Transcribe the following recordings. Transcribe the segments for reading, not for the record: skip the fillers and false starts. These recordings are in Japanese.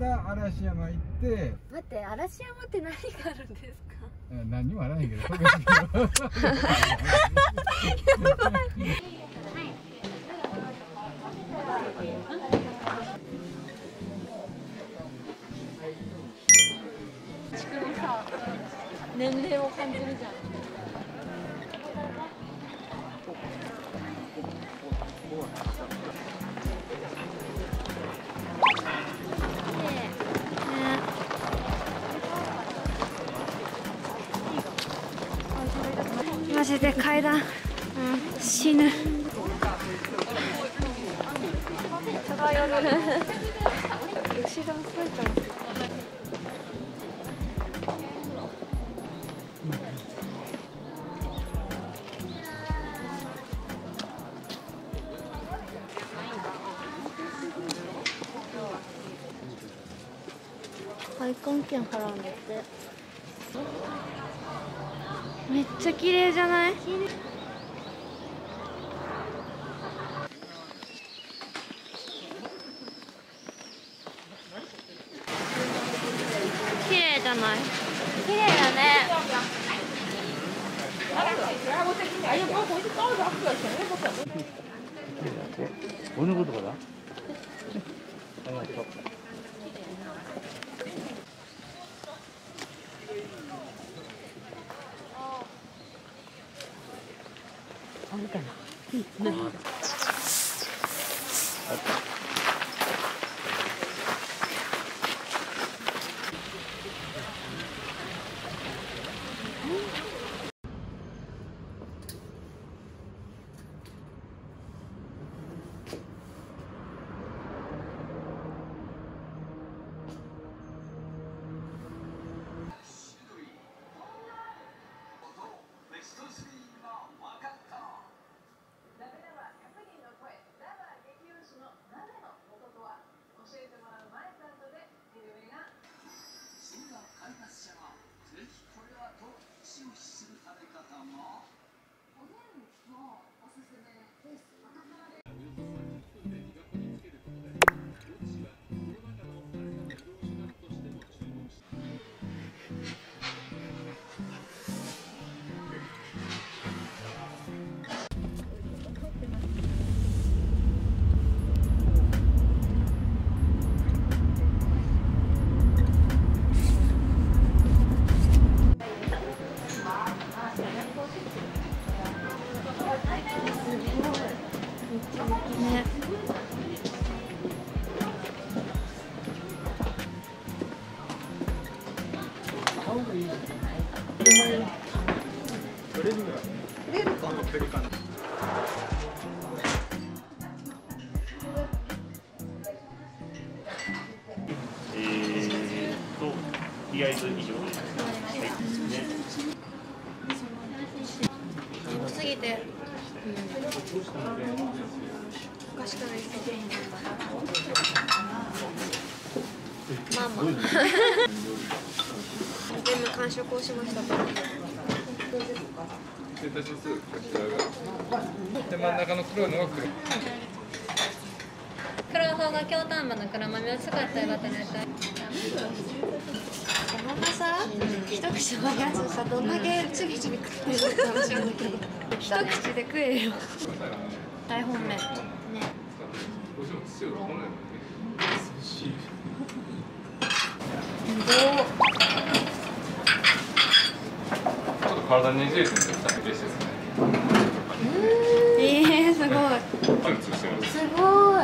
た嵐山行って。待って、嵐山って何があるんですか。何にもあらへんけど。地区のさ、年齢を感じるじゃん。マジで階段、死ぬ。配管券払うんだって。めっちゃ綺麗じゃない？綺麗じゃない？綺麗だね。ありがとう。あるかな。うん。とりあえず以上ですね。渋すぎて。おかしくないですね。まあまあ。全部完食をしました。失礼いたします。こちらが。で、真ん中の黒いのが黒。黒方が京丹波の黒豆を使った岩手の野菜。このさ、一口のやつさ、どんだけちぎちぎ食ってるのかもしれないけど、一口で食えよ。大本命。ね。ちょっと体ねじれてるのが嬉しいですね。すごい。すごい。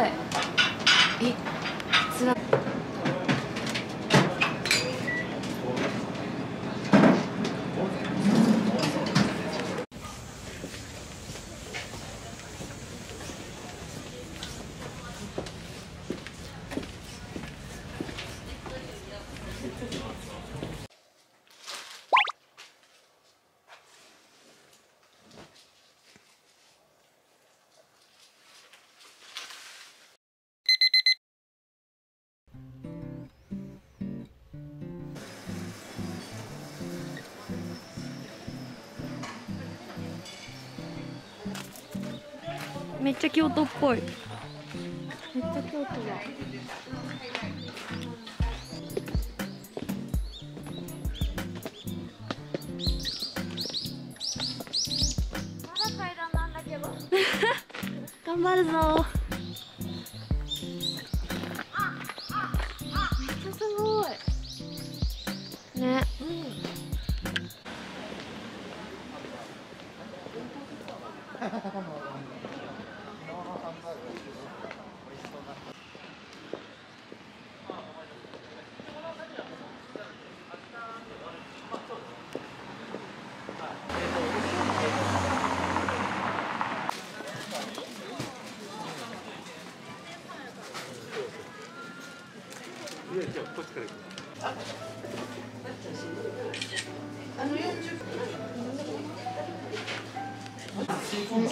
つらい。めっちゃ京都っぽい。めっちゃ京都だ。頑張るぞ。めっちゃすごいね、